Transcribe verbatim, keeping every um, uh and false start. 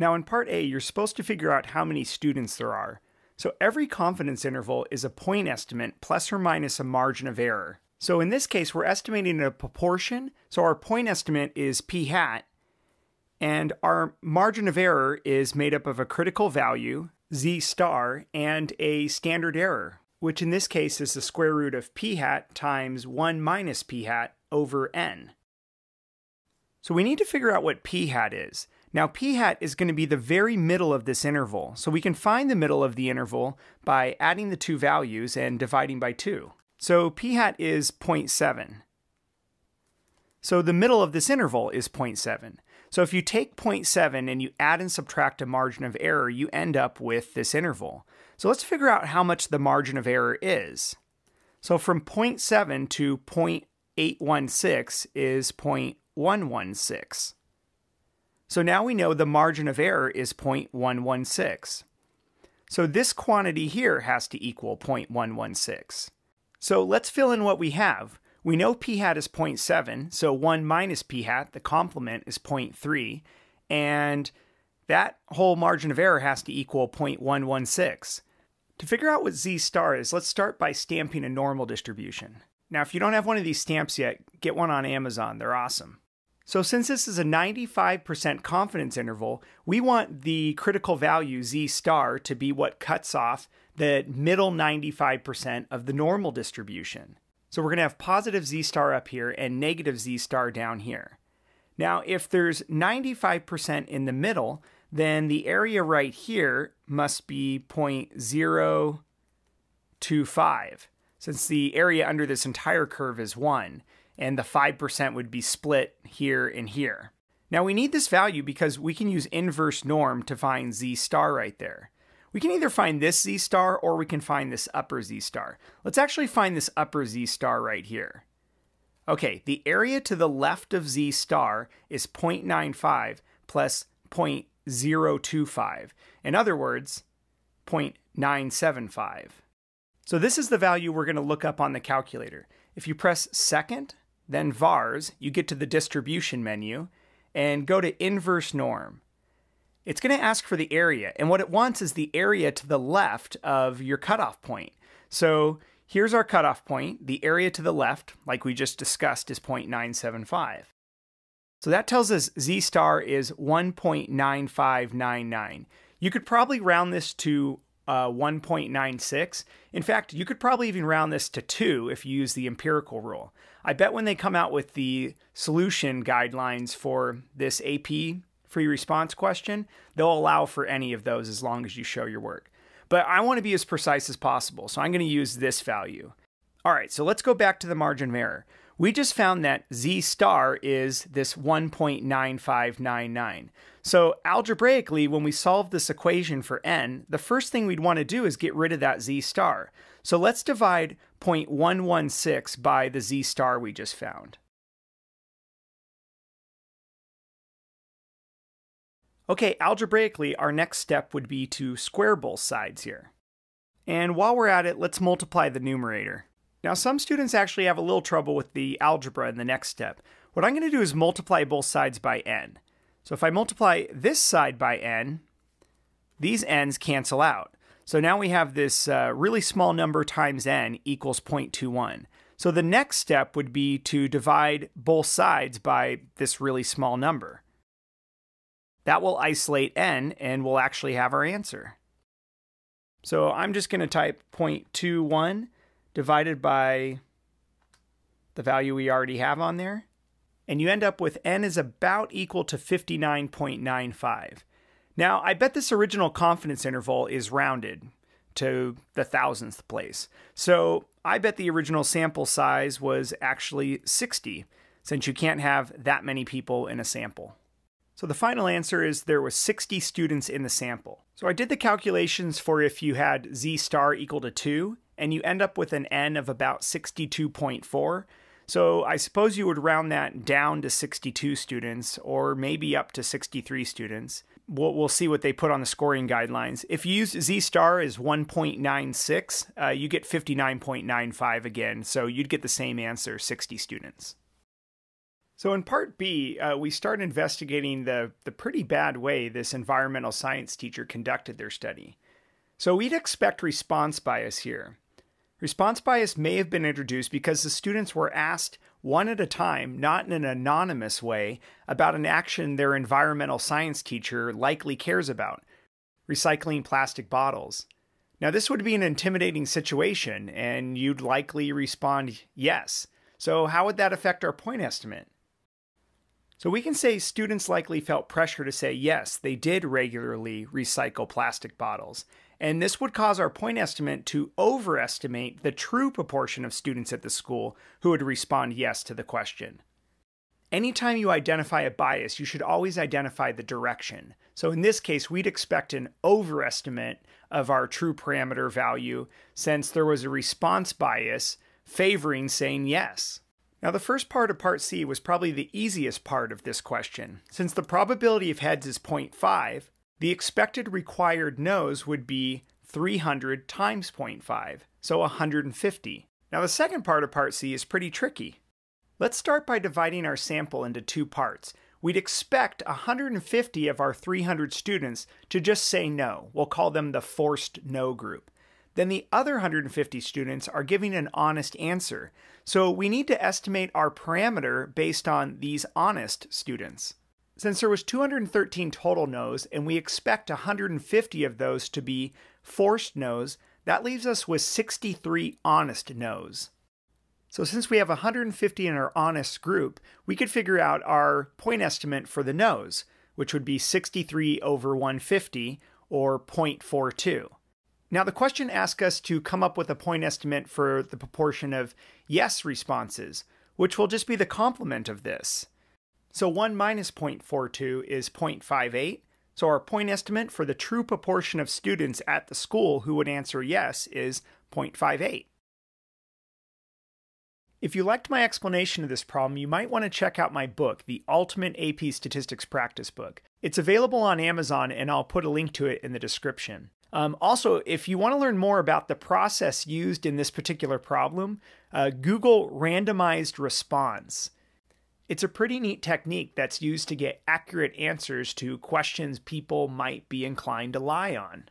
Now in part A, you're supposed to figure out how many students there are. So every confidence interval is a point estimate plus or minus a margin of error. So in this case, we're estimating a proportion. So our point estimate is p hat, and our margin of error is made up of a critical value, z star, and a standard error, which in this case is the square root of p hat times one minus p hat over n. So we need to figure out what p hat is. Now p hat is going to be the very middle of this interval. So we can find the middle of the interval by adding the two values and dividing by two. So p hat is zero point seven. So the middle of this interval is zero point seven. So if you take zero point seven and you add and subtract a margin of error, you end up with this interval. So let's figure out how much the margin of error is. So from zero point seven to zero point eight one six is zero point one one six. So now we know the margin of error is zero point one one six. So this quantity here has to equal zero point one one six. So let's fill in what we have. We know p hat is zero point seven, so one minus p hat, the complement, is zero point three, and that whole margin of error has to equal zero point one one six. To figure out what z star is, let's start by stamping a normal distribution. Now if you don't have one of these stamps yet, get one on Amazon, they're awesome. So since this is a ninety-five percent confidence interval, we want the critical value z star to be what cuts off the middle ninety-five percent of the normal distribution. So we're going to have positive z star up here and negative z star down here. Now if there's ninety-five percent in the middle, then the area right here must be zero point zero two five, since the area under this entire curve is one. And the five percent would be split here and here. Now we need this value because we can use inverse norm to find z star right there. We can either find this z star or we can find this upper z star. Let's actually find this upper z star right here. Okay, the area to the left of z star is zero point nine five plus zero point zero two five. In other words, zero point nine seven five. So this is the value we're going to look up on the calculator. If you press second, then vars, you get to the distribution menu and go to inverse norm. It's going to ask for the area, and what it wants is the area to the left of your cutoff point. So here's our cutoff point. The area to the left, like we just discussed, is zero point nine seven five. So that tells us z star is one point nine five nine nine. You could probably round this to Uh, one point nine six. In fact, you could probably even round this to two if you use the empirical rule. I bet when they come out with the solution guidelines for this A P free response question, they'll allow for any of those as long as you show your work. But I want to be as precise as possible, so I'm going to use this value. All right, so let's go back to the margin of error. We just found that z star is this one point nine five nine nine. So algebraically, when we solve this equation for n, the first thing we'd want to do is get rid of that z star. So let's divide zero point one one six by the z star we just found. Okay, algebraically, our next step would be to square both sides here. And while we're at it, let's multiply the numerator. Now some students actually have a little trouble with the algebra in the next step. What I'm going to do is multiply both sides by n. So if I multiply this side by n, these n's cancel out. So now we have this uh, really small number times n equals zero point two one. So the next step would be to divide both sides by this really small number. That will isolate n and we'll actually have our answer. So I'm just going to type zero point two one divided by the value we already have on there. And you end up with n is about equal to fifty-nine point nine five. Now, I bet this original confidence interval is rounded to the thousandth place. So I bet the original sample size was actually sixty, since you can't have that many people in a sample. So the final answer is there was sixty students in the sample. So I did the calculations for if you had z star equal to two, and you end up with an n of about sixty-two point four. So I suppose you would round that down to sixty-two students, or maybe up to sixty-three students. We'll, we'll see what they put on the scoring guidelines. If you use z star as one point nine six, uh, you get fifty-nine point nine five again, so you'd get the same answer, sixty students. So in part B, uh, we start investigating the, the pretty bad way this environmental science teacher conducted their study. So we'd expect response bias here. Response bias may have been introduced because the students were asked one at a time, not in an anonymous way, about an action their environmental science teacher likely cares about, recycling plastic bottles. Now, this would be an intimidating situation, and you'd likely respond yes. So how would that affect our point estimate? So we can say students likely felt pressure to say yes, they did regularly recycle plastic bottles. And this would cause our point estimate to overestimate the true proportion of students at the school who would respond yes to the question. Anytime you identify a bias, you should always identify the direction. So in this case, we'd expect an overestimate of our true parameter value since there was a response bias favoring saying yes. Now, the first part of part C was probably the easiest part of this question. Since the probability of heads is zero point five, the expected required no's would be three hundred times zero point five, so one hundred fifty. Now, the second part of part C is pretty tricky. Let's start by dividing our sample into two parts. We'd expect one hundred fifty of our three hundred students to just say no. We'll call them the forced no group. Then the other one hundred fifty students are giving an honest answer. So we need to estimate our parameter based on these honest students. Since there was two hundred thirteen total no's and we expect one hundred fifty of those to be forced no's, that leaves us with sixty-three honest no's. So since we have one hundred fifty in our honest group, we could figure out our point estimate for the no's, which would be sixty-three over one hundred fifty, or zero point four two. Now the question asks us to come up with a point estimate for the proportion of yes responses, which will just be the complement of this. So one minus zero point four two is zero point five eight, so our point estimate for the true proportion of students at the school who would answer yes is zero point five eight. If you liked my explanation of this problem, you might want to check out my book, The Ultimate A P Statistics Practice Book. It's available on Amazon, and I'll put a link to it in the description. Um, also, if you want to learn more about the process used in this particular problem, uh, Google randomized response. It's a pretty neat technique that's used to get accurate answers to questions people might be inclined to lie on.